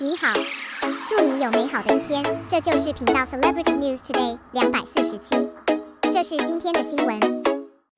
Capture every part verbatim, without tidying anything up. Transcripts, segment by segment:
你好，祝你有美好的一天。这就是频道 Celebrity News Today two forty-seven，这是今天的新闻。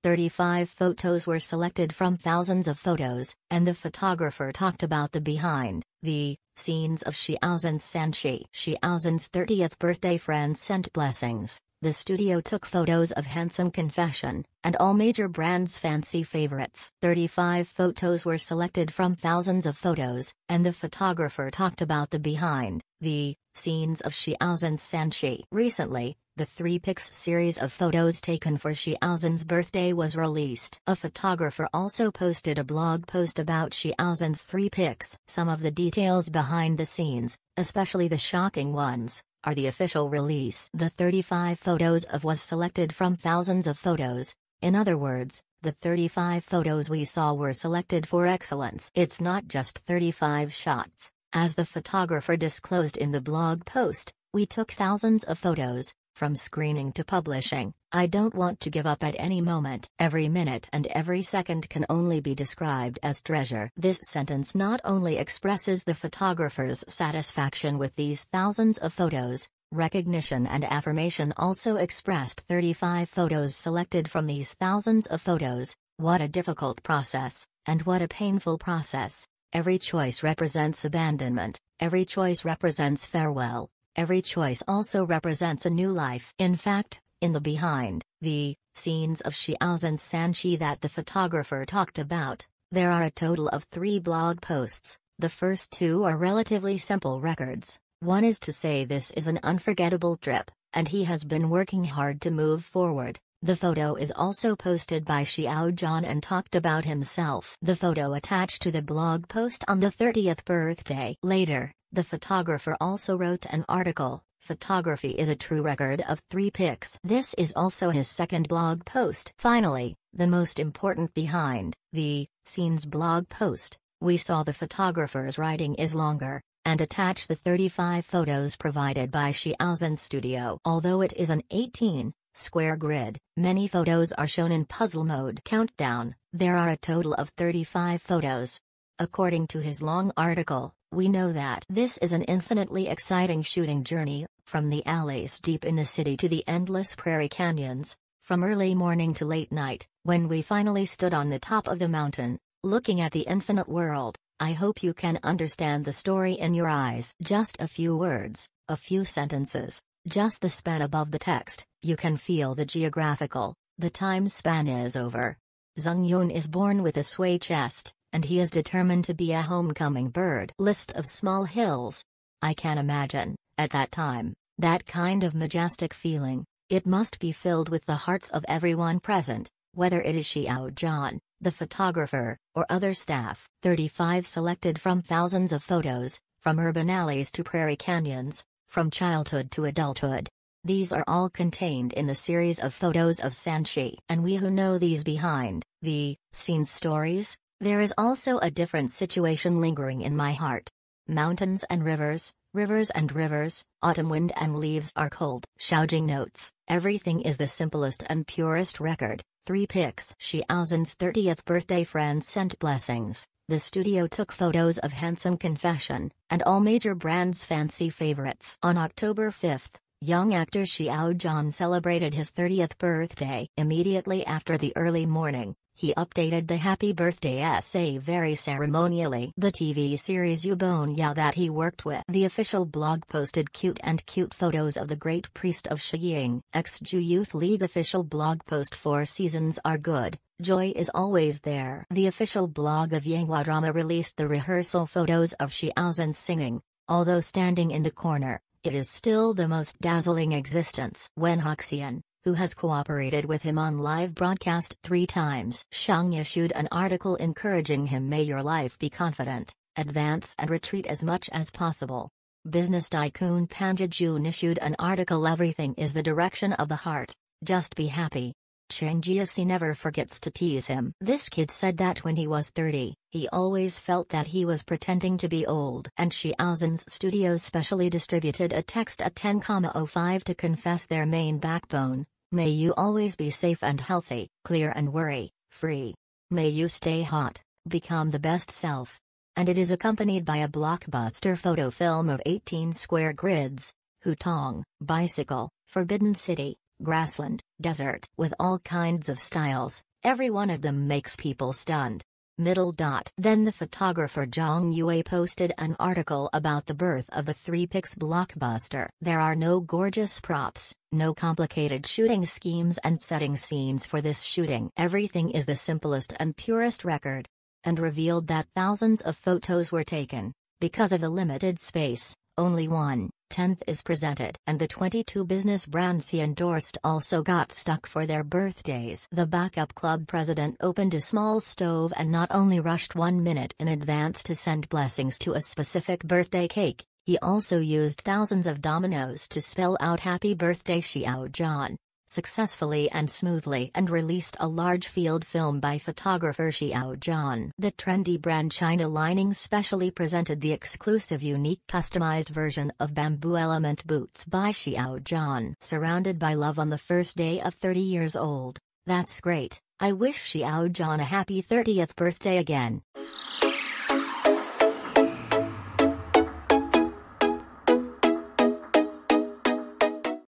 thirty-five photos were selected from thousands of photos, and the photographer talked about the behind the scenes of Xiao Zhan's San Shi. Xiao Zhan's thirtieth birthday friends sent blessings. The studio took photos of handsome confession, and all major brands' fancy favorites. thirty-five photos were selected from thousands of photos, and the photographer talked about the behind the scenes of Xiao Zhan's San Shi. Recently, the three pics series of photos taken for Xiao Zhan's birthday was released. A photographer also posted a blog post about Xiao Zhan's three pics. Some of the details behind the scenes, especially the shocking ones, are the official release. The thirty-five photos of was selected from thousands of photos. In other words, the thirty-five photos we saw were selected for excellence. It's not just thirty-five shots. As the photographer disclosed in the blog post, we took thousands of photos. From screening to publishing, I don't want to give up at any moment. Every minute and every second can only be described as treasure. This sentence not only expresses the photographer's satisfaction with these thousands of photos, recognition and affirmation also expressed thirty-five photos selected from these thousands of photos. What a difficult process, and what a painful process. Every choice represents abandonment, every choice represents farewell. Every choice also represents a new life. In fact, in the behind the scenes of Xiao Zhan's San Shi that the photographer talked about, there are a total of three blog posts. The first two are relatively simple records. One is to say this is an unforgettable trip, and he has been working hard to move forward. The photo is also posted by Xiao Zhan and talked about himself. The photo attached to the blog post on the thirtieth birthday. Later, the photographer also wrote an article, Photography is a True Record of three pics. This is also his second blog post. Finally, the most important behind the scenes blog post, we saw the photographer's writing is longer, and attach the thirty-five photos provided by Xiao Zhan's studio. Although it is an eighteen square grid, many photos are shown in puzzle mode. Countdown, there are a total of thirty-five photos. According to his long article, we know that this is an infinitely exciting shooting journey, from the alleys deep in the city to the endless prairie canyons, from early morning to late night. When we finally stood on the top of the mountain, looking at the infinite world, I hope you can understand the story in your eyes. Just a few words, a few sentences, just the span above the text, you can feel the geographical, the time span is over. Zhang Yue is born with a sway chest, and he is determined to be a homecoming bird. List of small hills. I can imagine, at that time, that kind of majestic feeling. It must be filled with the hearts of everyone present, whether it is Xiao Zhan, the photographer, or other staff. thirty-five selected from thousands of photos, from urban alleys to prairie canyons, from childhood to adulthood. These are all contained in the series of photos of San Shi. And we who know these behind the scenes stories, there is also a different situation lingering in my heart. Mountains and rivers, rivers and rivers, autumn wind and leaves are cold. Xiaojing notes, everything is the simplest and purest record. three pics. Xiao Zhan's thirtieth birthday friends sent blessings. The studio took photos of handsome confession, and all major brands' fancy favorites. On October fifth, young actor Xiao Zhan celebrated his thirtieth birthday. Immediately after the early morning, he updated the happy birthday essay very ceremonially. The T V series Yubonya that he worked with. The official blog posted cute and cute photos of the great priest of Shiying. Ex-Ju Youth League official blog post. Four seasons are good, joy is always there. The official blog of Yanghua Drama released the rehearsal photos of Xiao Zhan singing, although standing in the corner, it is still the most dazzling existence. Wen Huxian, who has cooperated with him on live broadcast three times. Zhang Yue issued an article encouraging him, may your life be confident, advance and retreat as much as possible. Business tycoon Panjajun issued an article, everything is the direction of the heart, just be happy. Cheng Jiasi never forgets to tease him. This kid said that when he was thirty, he always felt that he was pretending to be old. And Xiao Zhan's studio specially distributed a text at ten oh five to confess their main backbone. May you always be safe and healthy, clear and worry-free. May you stay hot, become the best self. and it is accompanied by a blockbuster photo film of eighteen square grids, Hutong, bicycle, forbidden city, grassland, desert, with all kinds of styles, every one of them makes people stunned. Middle dot. Then the photographer Zhang Yue posted an article about the birth of the three P I X blockbuster. There are no gorgeous props, no complicated shooting schemes and setting scenes for this shooting. Everything is the simplest and purest record. And revealed that thousands of photos were taken. Because of the limited space, only one tenth is presented. And the twenty-two business brands he endorsed also got stuck for their birthdays. The backup club president opened a small stove and not only rushed one minute in advance to send blessings to a specific birthday cake, he also used thousands of dominoes to spell out happy birthday Xiao Zhan, successfully and smoothly, and released a large field film by photographer Xiao Zhan. The trendy brand China Lining specially presented the exclusive unique customized version of bamboo element boots by Xiao Zhan. Surrounded by love on the first day of thirty years old, that's great, I wish Xiao Zhan a happy thirtieth birthday again.